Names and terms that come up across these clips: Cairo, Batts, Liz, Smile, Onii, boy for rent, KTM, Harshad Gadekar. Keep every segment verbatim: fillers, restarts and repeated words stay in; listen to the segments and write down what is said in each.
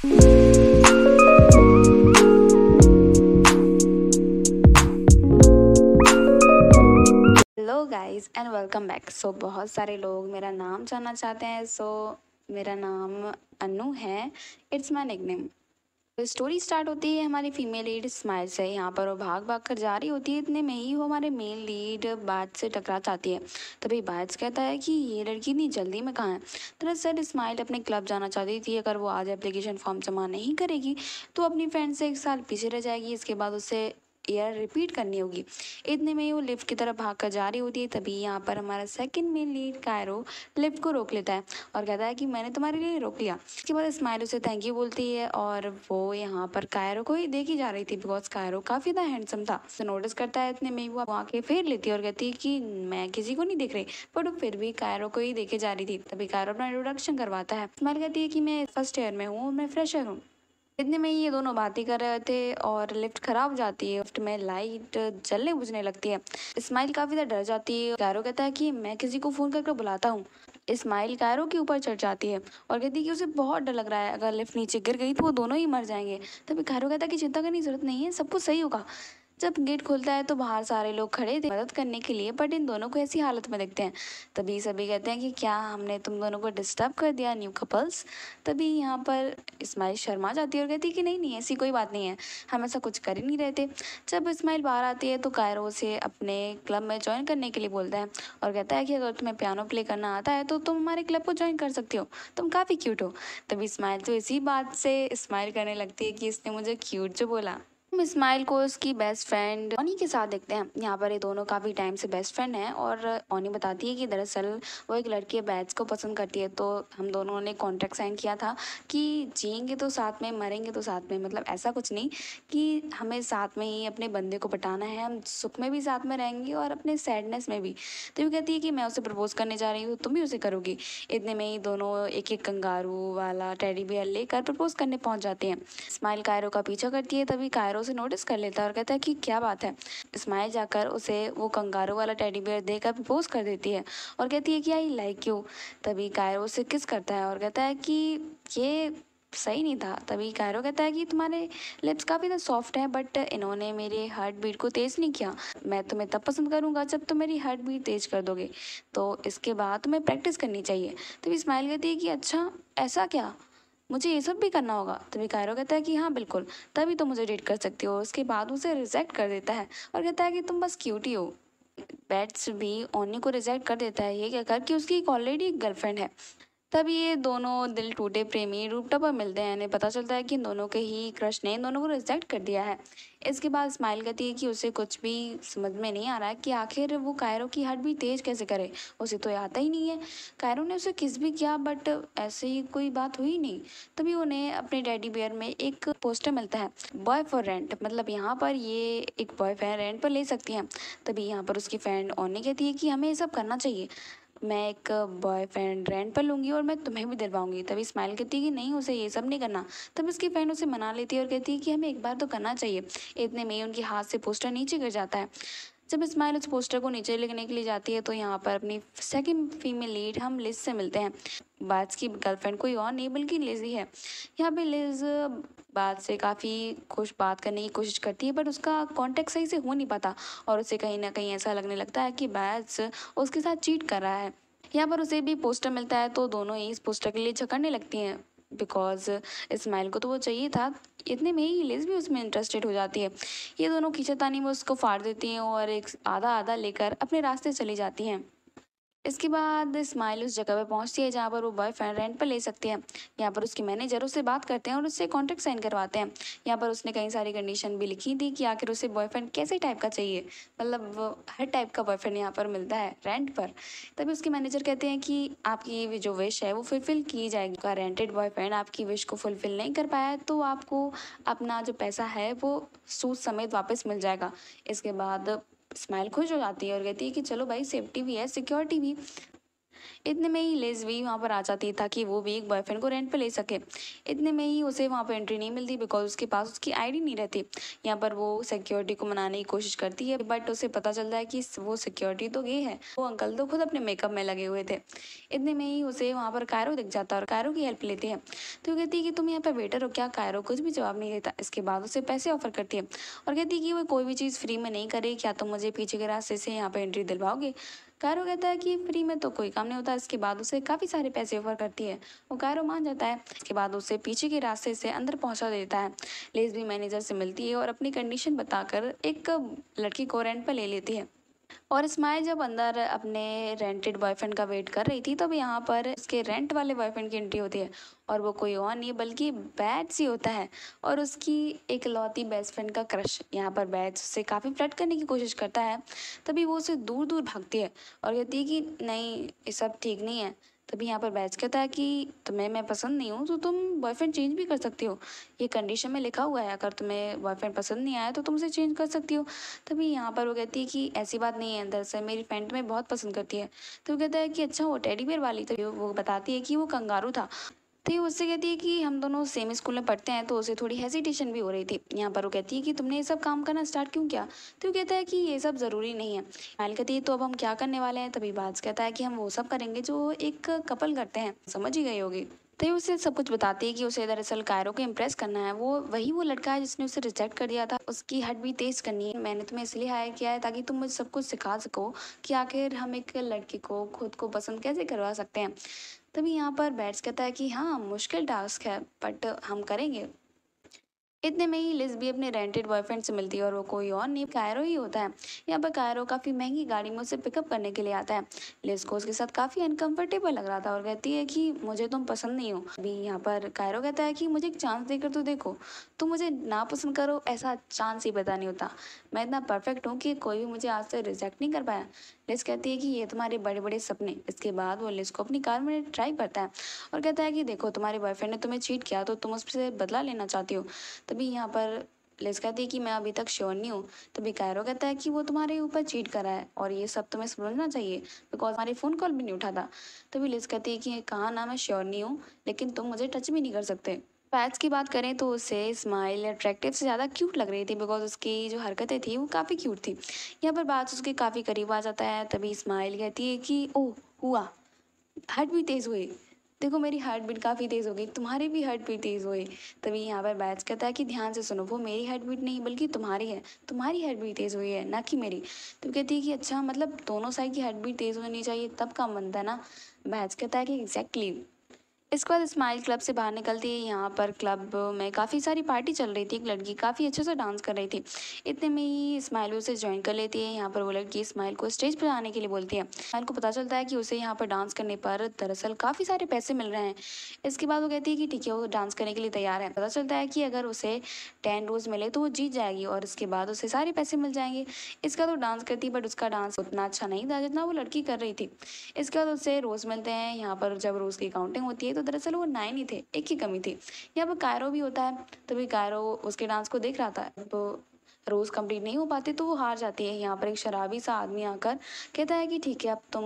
Hello guys and welcome back. So बहुत सारे लोग मेरा नाम जानना चाहते हैं। सो so, मेरा नाम अनु है, इट्स माय निकनेम। तो स्टोरी स्टार्ट होती है हमारी फीमेल लीड स्माइल से। यहाँ पर वो भाग भाग कर जा रही होती है, इतने में ही वो हमारे मेल लीड बाट्स से टकरा जाती है। तभी बाट्स कहता है कि ये लड़की इतनी जल्दी में कहाँ है। दरअसल स्माइल अपने क्लब जाना चाहती थी, अगर वो आज एप्लीकेशन फॉर्म जमा नहीं करेगी तो अपनी फ्रेंड से एक साल पीछे रह जाएगी। इसके बाद उससे यार रिपीट करनी होगी। इतने में वो लिफ्ट की तरफ भाग कर जा रही होती है, तभी यहाँ पर हमारा second main lead Kairo lift को रोक लेता है और कहता है कि मैंने तुम्हारे लिए रोक लिया। इसके बाद स्माइल उसे थैंक यू बोलती है और वो यहाँ पर कायरो को ही देखी जा रही थी, बिकॉज कायरो काफ़ी ज़्यादा हैंडसम था। उसे नोटिस करता है, इतने में वो आके फेर लेती है और कहती है कि मैं किसी को नहीं देख रही, बट वो फिर भी कायरो को ही देखे जा रही थी। तभी कायरो अपना इंट्रोडक्शन करवाता है। स्माइल कहती है कि मैं फर्स्ट ईयर में हूँ, मैं फ्रेशर हूँ। इतने में ये दोनों बातें कर रहे थे और लिफ्ट खराब हो जाती है। लिफ्ट में लाइट जलने बुझने लगती है। स्माइल काफ़ी ज़्यादा डर जाती है। कायरो कहता है कि मैं किसी को फ़ोन करके बुलाता हूँ। स्माइल कायरो के ऊपर चढ़ जाती है और कहती है कि उसे बहुत डर लग रहा है, अगर लिफ्ट नीचे गिर गई तो वो दोनों ही मर जाएंगे। तभी कायरो कहता है कि चिंता करने की ज़रूरत नहीं है, सब कुछ सही होगा। जब गेट खुलता है तो बाहर सारे लोग खड़े थे मदद करने के लिए, बट इन दोनों को ऐसी हालत में देखते हैं। तभी सभी कहते हैं कि क्या हमने तुम दोनों को डिस्टर्ब कर दिया न्यू कपल्स। तभी यहाँ पर स्माइल शर्मा जाती है और कहती है कि नहीं नहीं ऐसी कोई बात नहीं है, हम ऐसा कुछ कर ही नहीं रहे थे। जब स्माइल बाहर आती है तो कायरो से अपने क्लब में ज्वाइन करने के लिए बोलता है और कहता है कि अगर तुम्हें पियानो प्ले करना आता है तो तुम हमारे क्लब को ज्वाइन कर सकती हो, तुम काफ़ी क्यूट हो। तभी स्माइल तो इसी बात से स्माइल करने लगती है कि इसने मुझे क्यूट जो बोला। हम स्माइल को उसकी बेस्ट फ्रेंड ओनी के साथ देखते हैं। यहाँ पर ये दोनों काफ़ी टाइम से बेस्ट फ्रेंड हैं और ओनी बताती है कि दरअसल वो एक लड़की बैट्स को पसंद करती है, तो हम दोनों ने कॉन्ट्रैक्ट साइन किया था कि जिएंगे तो साथ में, मरेंगे तो साथ में। मतलब ऐसा कुछ नहीं कि हमें साथ में ही अपने बंदे को पटाना है, हम सुख में भी साथ में रहेंगे और अपने सैडनेस में भी। तो ये कहती है कि मैं उसे प्रपोज करने जा रही हूँ, तुम भी उसे करोगी। इतने में ही दोनों एक एक कंगारू वाला टेडी बियर लेकर प्रपोज करने पहुँच जाते हैं। स्माइल कायरो का पीछा करती है, तभी कायरो उसे नोटिस कर लेता है और कहता है कि क्या बात है। स्माइल जाकर उसे वो कंगारू वाला टेडी बियर देकर प्रपोज कर देती है और कहती है कि आई लाइक यू। तभी कायरो उसे किस करता है और कहता है कि ये सही नहीं था। तभी कायरो कहता है कि तुम्हारे लिप्स काफ़ी ज़्यादा सॉफ्ट हैं, बट इन्होंने मेरे हार्ट बीट को तेज़ नहीं किया। मैं तुम्हें तब पसंद करूँगा जब तुम मेरी हार्ट बीट तेज़ कर दोगे, तो इसके बाद तुम्हें प्रैक्टिस करनी चाहिए। तभी स्माइल कहती है कि अच्छा ऐसा क्या, मुझे ये सब भी करना होगा। तभी कायरो कहता है कि हाँ बिल्कुल, तभी तो मुझे डेट कर सकती हो। उसके बाद उसे रिजेक्ट कर देता है और कहता है कि तुम बस क्यूट ही हो। बैट्स भी ओनी को रिजेक्ट कर देता है, ये कहकर कि उसकी एक ऑलरेडी गर्लफ्रेंड है। तब ये दोनों दिल टूटे प्रेमी रूपटॉप पर मिलते हैं। इन्हें पता चलता है कि इन दोनों के ही क्रश ने इन दोनों को रिजेक्ट कर दिया है। इसके बाद स्माइल कहती है कि उसे कुछ भी समझ में नहीं आ रहा है कि आखिर वो कायरो की हार्ट भी तेज़ कैसे करे, उसे तो आता ही नहीं है। कायरो ने उसे किस भी किया बट ऐसे ही कोई बात हुई नहीं। तभी उन्हें अपने टेडी बियर में एक पोस्टर मिलता है, बॉय फॉर रेंट, मतलब यहाँ पर ये एक बॉयफ्रेंड रेंट पर ले सकती हैं। तभी यहाँ पर उसकी फ्रेंड ओनी कहती है कि हमें ये सब करना चाहिए, मैं एक बॉयफ्रेंड रेंट पर लूँगी और मैं तुम्हें भी दिलवाऊंगी। तभी स्माइल कहती है कि नहीं उसे ये सब नहीं करना। तब उसकी फ्रेंड उसे मना लेती है और कहती है कि हमें एक बार तो करना चाहिए। इतने में उनके हाथ से पोस्टर नीचे गिर जाता है। जब स्माइल उस पोस्टर को नीचे लेने के लिए जाती है तो यहाँ पर अपनी सेकंड फीमेल लीड हम लिज से मिलते हैं। बाट्स की गर्लफ्रेंड कोई और नहीं बल्कि लिज ही है। यहाँ पे लिज बाट्स से काफ़ी खुश बात करने की कोशिश करती है, बट उसका कॉन्टेक्ट सही से हो नहीं पाता और उसे कहीं ना कहीं ऐसा लगने लगता है कि बाट्स उसके साथ चीट कर रहा है। यहाँ पर उसे भी पोस्टर मिलता है तो दोनों ही इस पोस्टर के लिए झगड़ने लगती हैं, बिकॉज स्माइल को तो वो चाहिए था। इतने में ही लिज भी उसमें इंटरेस्टेड हो जाती है। ये दोनों खींचातानी में उसको फाड़ देती हैं और एक आधा आधा लेकर अपने रास्ते चली जाती हैं। इसके बाद स्माइल उस जगह पर पहुंचती है जहां पर वो बॉयफ्रेंड रेंट पर ले सकती है। यहां पर उसके मैनेजर उससे बात करते हैं और उससे कॉन्ट्रैक्ट साइन करवाते हैं। यहां पर उसने कई सारी कंडीशन भी लिखी थी कि आखिर उसे बॉयफ्रेंड कैसे टाइप का चाहिए, मतलब हर टाइप का बॉयफ्रेंड यहां पर मिलता है रेंट पर। तभी उसके मैनेजर कहते हैं कि आपकी जो विश है वो फुलफिल की जाएगी। का रेंटेड बॉयफ्रेंड आपकी विश को फुलफिल नहीं कर पाया तो आपको अपना जो पैसा है वो सूद समेत वापस मिल जाएगा। इसके बाद स्माइल खुश हो जाती है और कहती है कि चलो भाई सेफ्टी भी है सिक्योरिटी भी। इतने में ही लिज भी वहाँ पर आ जाती ताकि वो भी एक बॉयफ्रेंड को रेंट पे ले सके। इतने में ही उसे वहाँ पर एंट्री नहीं मिलती बिकॉज उसके पास उसकी आईडी नहीं रहती। यहाँ पर वो सिक्योरिटी को मनाने की कोशिश करती है बट उसे पता चलता है कि वो सिक्योरिटी तो गे है, वो अंकल तो खुद अपने मेकअप में लगे हुए थे। इतने में ही उसे वहाँ पर कायरो दिख जाता है और कायरो की हेल्प लेती है। तो कहती है कि तुम यहाँ पर वेटर हो क्या? कायरो कुछ भी जवाब नहीं देता। इसके बाद उसे पैसे ऑफर करती है और कहती है कि वो कोई भी चीज़ फ्री में नहीं करे, क्या तुम तो मुझे पीछे के रास्ते से यहाँ पर एंट्री दिलवाओगे? कायरो कहता है कि फ्री में तो कोई काम नहीं होता। इसके बाद उसे काफ़ी सारे पैसे ऑफर करती है और कायरो मान जाता है। इसके बाद उसे पीछे के रास्ते से अंदर पहुंचा देता है। लिज भी मैनेजर से मिलती है और अपनी कंडीशन बताकर एक लड़की को रेंट पर ले लेती है। और स्माइल जब अंदर अपने रेंटेड बॉयफ्रेंड का वेट कर रही थी तब यहाँ पर उसके रेंट वाले बॉयफ्रेंड की एंट्री होती है और वो कोई और नहीं बल्कि बैट्स ही होता है और उसकी एकलौती बेस्ट फ्रेंड का क्रश। यहाँ पर बैट्स उससे काफ़ी फ्लर्ट करने की कोशिश करता है, तभी वो उसे दूर दूर भागती है और कहती है कि नहीं ये सब ठीक नहीं है। तभी यहाँ पर बैट्स कहता है कि तुम्हें मैं पसंद नहीं हूँ तो तुम बॉयफ्रेंड चेंज भी कर सकती हो, ये कंडीशन में लिखा हुआ है, अगर तुम्हें बॉयफ्रेंड पसंद नहीं आया तो तुम उसे चेंज कर सकती हो। तभी यहाँ पर वो कहती है कि ऐसी बात नहीं है, दरअसल मेरी फ्रेंड तुम्हें बहुत पसंद करती है। तो कहता है कि अच्छा वो टेडी बेयर वाली? तभी वो बताती है कि वो कंगारू था। तो उससे कहती है कि हम दोनों सेम स्कूल में पढ़ते हैं, तो उसे थोड़ी हेजिटेशन भी हो रही थी। यहाँ पर वो कहती है कि तुमने ये सब काम करना स्टार्ट क्यों किया? तो वो कहता है कि ये सब ज़रूरी नहीं है। स्माइल कहती है तो अब हम क्या करने वाले हैं? तभी बात कहता है कि हम वो सब करेंगे जो एक कपल करते हैं, समझ ही गई होगी। तभी उसे सब कुछ बताती है कि उसे दरअसल कायरो को इम्प्रेस करना है, वो वही वो लड़का है जिसने उसे रिजेक्ट कर दिया था, उसकी हट भी तेज करनी है। मैंने तुम्हें इसलिए हायर किया है ताकि तुम मुझे सब कुछ सिखा सको कि आखिर हम एक लड़की को खुद को पसंद कैसे करवा सकते हैं। तभी यहाँ पर बैट्स कहता है कि हाँ मुश्किल टास्क है बट हम करेंगे। इतने में ही लिज भी अपने रेंटेड बॉयफ्रेंड से मिलती है और वो कोई और नहीं कायरो ही होता है। यहाँ पर कायरो काफ़ी महंगी गाड़ी में उसे पिकअप करने के लिए आता है। लिज को उसके साथ काफ़ी अनकंफर्टेबल लग रहा था और कहती है कि मुझे तुम पसंद नहीं हो। अभी यहाँ पर कायरो कहता है कि मुझे एक चांस देकर तो देखो, तुम मुझे ना पसंद करो ऐसा चांस ही पता नहीं होता, मैं इतना परफेक्ट हूँ कि कोई भी मुझे आज तक रिजेक्ट नहीं कर पाया। लिज कहती है कि ये तुम्हारे बड़े बड़े सपने। इसके बाद वो लिज को अपनी कार में ड्राइव करता है और कहता है कि देखो तुम्हारे बॉयफ्रेंड ने तुम्हें चीट किया तो तुम उससे बदला लेना चाहती हो। तभी यहाँ पर लिज कहती है कि मैं अभी तक श्योर नहीं हूँ। तभी कायरो कहता है कि वो तुम्हारे ऊपर चीट करा है और ये सब तुम्हें समझना चाहिए बिकॉज हमारे फ़ोन कॉल भी नहीं उठाता। तभी लिज कहती है कि कहाँ ना मैं श्योर नहीं हूँ, लेकिन तुम मुझे टच भी नहीं कर सकते। बैट्स की बात करें तो उसे स्माइल अट्रैक्टिव से ज़्यादा क्यूट लग रही थी बिकॉज उसकी जो हरकतें थी वो काफ़ी क्यूट थी। यहाँ पर बैट्स उसके काफ़ी करीब आ जाता है। तभी स्माइल कहती है कि ओह हुआ, हार्ट भी तेज़ हुई, देखो मेरी हार्ट बीट काफ़ी तेज़ हो गई, तुम्हारी भी हार्ट बीट तेज़ हुई। तभी यहाँ पर बैट्स कहता है कि ध्यान से सुनो, वो मेरी हार्ट बीट नहीं बल्कि तुम्हारी है, तुम्हारी हार्ट बीट तेज़ हुई है ना कि मेरी। तो कहती है कि अच्छा मतलब दोनों साइड की हार्ट बीट तेज़ होनी चाहिए तब काम बनता है ना। बैट्स कहता है कि एग्जैक्टली। इसके बाद स्माइल क्लब से बाहर निकलती है। यहाँ पर क्लब में काफ़ी सारी पार्टी चल रही थी, एक लड़की काफ़ी अच्छे से डांस कर रही थी। इतने में ही स्माइल उसे ज्वाइन कर लेती है। यहाँ पर वो लड़की स्माइल को स्टेज पर आने के लिए बोलती है। स्माइल को पता चलता है कि उसे यहाँ पर डांस करने पर दरअसल काफ़ी सारे पैसे मिल रहे हैं। इसके बाद वो कहती है कि ठीक है वो डांस करने के लिए तैयार है। पता चलता है कि अगर उसे टेन रोज़ मिले तो वो जीत जाएगी और इसके बाद उसे सारे पैसे मिल जाएंगे। इसका तो डांस करती बट उसका डांस उतना अच्छा नहीं था जितना वो लड़की कर रही थी। इसके बाद उसे रोज़ मिलते हैं। यहाँ पर जब रोज़ की काउंटिंग होती है तो दरअसल वो नाइन ही थे, एक ही कमी थी। यहाँ पर कायरो भी होता है। तभी कायरो उसके डांस को देख रहा था, तो रोज़ कंप्लीट नहीं हो पाते तो वो हार जाती है। यहाँ पर एक शराबी सा आदमी आकर कहता है कि ठीक है अब तुम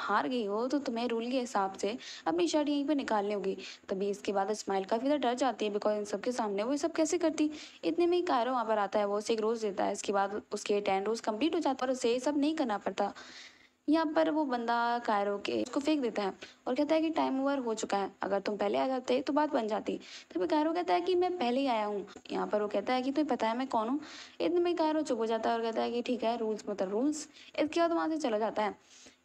हार गई हो तो तुम्हें रूल के हिसाब से अपनी शर्ट यहीं पर निकालनी होगी। तभी इसके बाद स्माइल काफ़ी ज़्यादा डर जाती है बिकॉज इन सबके सामने वो ये सब कैसे करती। इतने में ही कायरो वहाँ पर आता है, वो उसे एक रोज़ देता है। इसके बाद उसके टेन रोज़ कम्प्लीट हो जाता है और उसे ये सब नहीं करना पड़ता। यहाँ पर वो बंदा कायरो के उसको फेंक देता है और कहता है कि टाइम ओवर हो चुका है, अगर तुम पहले आ जाते तो बात बन जाती। तभी कायरो कहता है कि मैं पहले ही आया हूँ। यहाँ पर वो कहता है कि तुम्हें पता है मैं कौन हूँ। इतने में कायरो चुप हो जाता है और कहता है कि ठीक है रूल्स मतलब रूल्स। इसके बाद वहाँ से चला जाता है।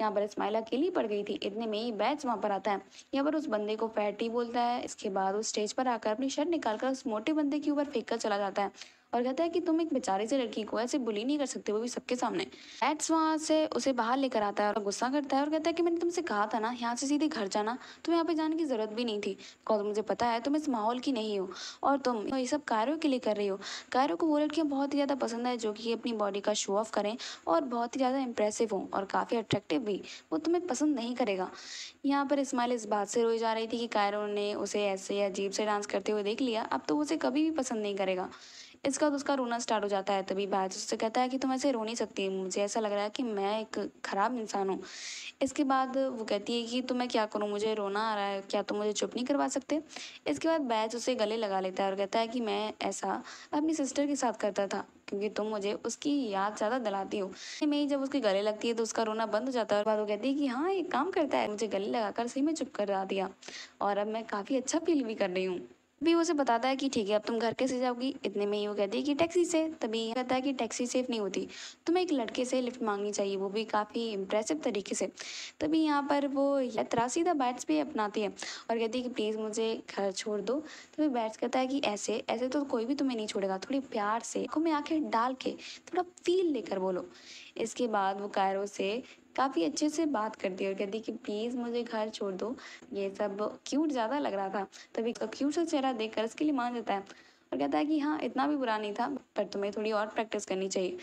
यहाँ पर स्माइल अकेली पड़ गई थी। इतने में ही बैट्स वहाँ पर आता है। यहाँ पर उस बंदे को फैटी बोलता है। इसके बाद उस स्टेज पर आकर अपनी शर्ट निकालकर उस मोटे बंदे के ऊपर फेंक कर चला जाता है और कहता है कि तुम एक बेचारी से लड़की को ऐसे बुली नहीं कर सकते, वो भी सबके सामने। बैट्स वहाँ से उसे बाहर लेकर आता है और गुस्सा करता है और कहता है कि मैंने तुमसे कहा था ना यहाँ से सीधे घर जाना, तुम्हें यहाँ पे जाने की ज़रूरत भी नहीं थी बिकॉज मुझे पता है तुम इस माहौल की नहीं हो और तुम ये सब कायरो के लिए कर रही हो। कायरो को वो लड़कियाँ बहुत ही ज़्यादा पसंद है जो कि अपनी बॉडी का शो ऑफ करें और बहुत ही ज़्यादा इंप्रेसिव हों और काफ़ी अट्रैक्टिव भी, वो तुम्हें पसंद नहीं करेगा। यहाँ पर स्माइल इस बात से रोई जा रही थी कि कायरो ने उसे ऐसे अजीब से डांस करते हुए देख लिया, अब तो उसे कभी भी पसंद नहीं करेगा। इसके बाद उसका रोना स्टार्ट हो जाता है। तभी बैट्स उससे कहता है कि तुम ऐसे रो नहीं सकती, मुझे ऐसा लग रहा है कि मैं एक ख़राब इंसान हूँ। इसके बाद वो कहती है कि तो मैं क्या करूँ, मुझे रोना आ रहा है, क्या तुम मुझे चुप नहीं करवा सकते। इसके बाद बैट्स उसे गले लगा लेता है और कहता है कि मैं ऐसा अपनी सिस्टर के साथ करता था क्योंकि तुम मुझे उसकी याद ज़्यादा दिलाती हो। मैं जब उसके गले लगती है तो उसका रोना बंद हो जाता है और बाद वो कहती है कि हाँ ये काम करता है, मुझे गले लगाकर सही में चुप करा दिया और अब मैं काफ़ी अच्छा फील भी कर रही हूँ। भी उसे बताता है कि ठीक है अब तुम घर कैसे जाओगी। इतने में ही वो कहती है कि टैक्सी से। तभी कहता है कि टैक्सी सेफ नहीं होती, तुम्हें एक लड़के से लिफ्ट मांगनी चाहिए, वो भी काफ़ी इंप्रेसिव तरीके से। तभी यहाँ पर वो यात्रा सीधा बैट्स भी अपनाती है और कहती है कि प्लीज़ मुझे घर छोड़ दो। तभी बैट्स कहता है कि ऐसे ऐसे तो कोई भी तुम्हें नहीं छोड़ेगा, थोड़ी प्यार से आँखों में आँखें डाल के थोड़ा फील लेकर बोलो। इसके बाद वो कायरो से काफ़ी अच्छे से बात करती है और कहती कि प्लीज़ मुझे घर छोड़ दो, ये सब क्यूट ज़्यादा लग रहा था। तभी उसका क्यूट सा चेहरा देखकर उसके लिए मान जाता है और कहता है कि हाँ इतना भी बुरा नहीं था पर तुम्हें थोड़ी और प्रैक्टिस करनी चाहिए।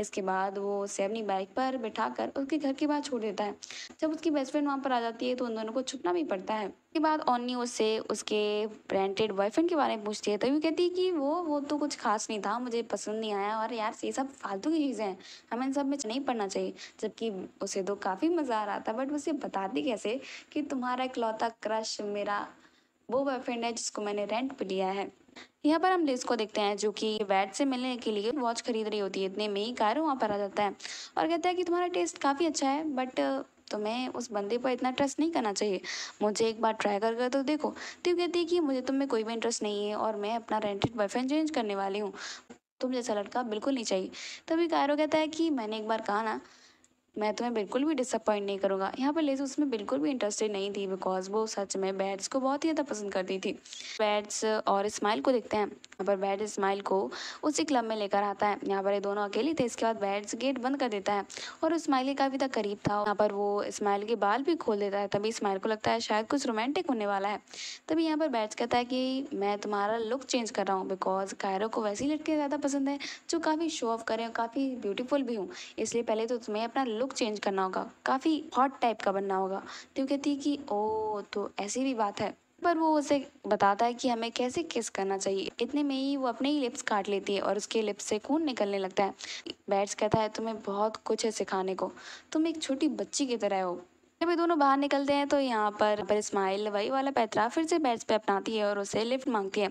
इसके बाद वो उसे अपनी बाइक पर बिठाकर उसके घर के बाहर छोड़ देता है। जब उसकी बेस्ट फ्रेंड वहाँ पर आ जाती है तो उन दोनों को छुपना भी पड़ता है। उसके बाद ओनी उससे उसके ब्रांडेड बॉयफ्रेंड के बारे में पूछती है। तभी कहती है कि वो वो तो कुछ खास नहीं था, मुझे पसंद नहीं आया और यार ये सब फालतू की चीज़ें हैं, हमें इन सब में नहीं पढ़ना चाहिए। जबकि उसे तो काफ़ी मज़ा आ रहा था बट उसे बताती कैसे कि तुम्हारा इकलौता क्रश मेरा वो बॉयफ्रेंड है जिसको मैंने रेंट पर लिया है। यहाँ पर हम लिज को देखते हैं जो कि बैट से मिलने के लिए वॉच खरीद रही होती है। इतने में ही कायरो वहाँ पर आ जाता है और कहता है कि तुम्हारा टेस्ट काफ़ी अच्छा है बट तुम्हें उस बंदे पर इतना ट्रस्ट नहीं करना चाहिए, मुझे एक बार ट्राई कर कर तो देखो। तो कहती है कि मुझे तुम में कोई भी इंटरेस्ट नहीं है और मैं अपना रेंटेड बॉयफ्रेंड चेंज करने वाली हूँ, तुम जैसा लड़का बिल्कुल नहीं चाहिए। तभी कायरो कहता है कि मैंने एक बार कहा ना मैं तुम्हें बिल्कुल भी डिसअपॉइंट नहीं करूँगा। यहाँ पर लिज उसमें बिल्कुल भी इंटरेस्टेड नहीं थी बिकॉज वो सच में बैट्स को बहुत ही ज़्यादा पसंद करती थी। बैट्स और स्माइल को देखते हैं। यहाँ पर बैट्स स्माइल को उसी क्लब में लेकर आता है। यहाँ पर ये दोनों अकेले थे। इसके बाद बैट्स गेट बंद कर देता है और स्माइल के काफ़ी तक करीब था। यहाँ पर वो स्माइल के बाल भी खोल देता है। तभी स्माइल को लगता है शायद कुछ रोमांटिक होने वाला है। तभी यहाँ पर बैट्स कहता है कि मैं तुम्हारा लुक चेंज कर रहा हूँ बिकॉज कायरो को वैसी लड़के ज़्यादा पसंद है जो काफ़ी शो ऑफ करें और काफ़ी ब्यूटीफुल भी हूँ, इसलिए पहले तो तुम्हें अपना लुक चेंज करना होगा, काफ़ी हॉट टाइप का बनना होगा। तो कहती है कि ओ तो ऐसी भी बात है। पर वो उसे बताता है कि हमें कैसे किस करना चाहिए। इतने में ही वो अपने ही लिप्स काट लेती है और उसके लिप्स से खून निकलने लगता है। बैट्स कहता है तुम्हें बहुत कुछ है सिखाने को, तुम एक छोटी बच्ची की तरह हो। जब ये दोनों बाहर निकलते हैं तो यहाँ पर पर स्माइल वही वाला पैतरा फिर से बैट्स पे अपनाती है और उसे लिफ्ट मांगती है।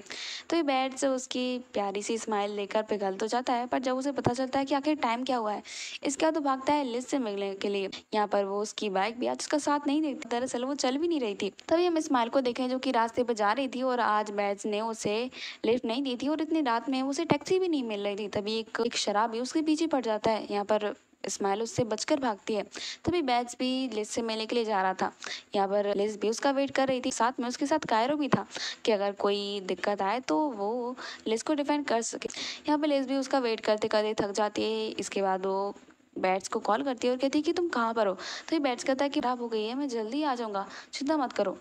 तो ये बैट्स उसकी प्यारी सी स्माइल लेकर पिघल तो जाता है पर जब उसे पता चलता है कि आखिर टाइम क्या हुआ है, इसके बाद वो भागता है लिज से मिलने के लिए। यहाँ पर वो उसकी बाइक भी आज उसका साथ नहीं देती, दरअसल वो चल भी नहीं रही थी। तभी हम स्माइल को देखें जो कि रास्ते पर जा रही थी और आज बैट्स ने उसे लिफ्ट नहीं दी थी और इतनी रात में उसे टैक्सी भी नहीं मिल रही थी। तभी एक शराबी उसके पीछे पड़ जाता है। यहाँ पर स्माइल उससे बचकर भागती है। तभी बैट्स भी लिज से मिलने के लिए जा रहा था। यहाँ पर लिज भी उसका वेट कर रही थी, साथ में उसके साथ कायरो भी था कि अगर कोई दिक्कत आए तो वो लिज को डिफेंड कर सके। यहाँ पर लिज भी उसका वेट करते करते थक जाती है। इसके बाद वो बैट्स को कॉल करती है और कहती है कि तुम कहाँ पर हो। तो ये बैट्स कहता है कि खराब हो गई है, मैं जल्दी आ जाऊँगा, चिंता मत करो।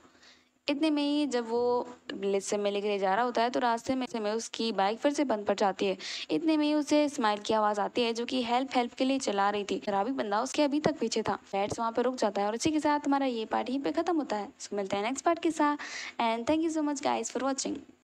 इतने में ही जब वो लिज से मिलने के लिए जा रहा होता है तो रास्ते में में उसकी बाइक फिर से बंद पड़ जाती है। इतने में ही उसे स्माइल की आवाज़ आती है जो कि हेल्प हेल्प के लिए चला रही थी। शराबी बंदा उसके अभी तक पीछे था। बैट्स वहाँ पर रुक जाता है और इसी के साथ हमारा ये पार्ट ही पे खत्म होता है। सो मिलते हैं नेक्स्ट पार्ट के साथ and thank you so much guys for watching.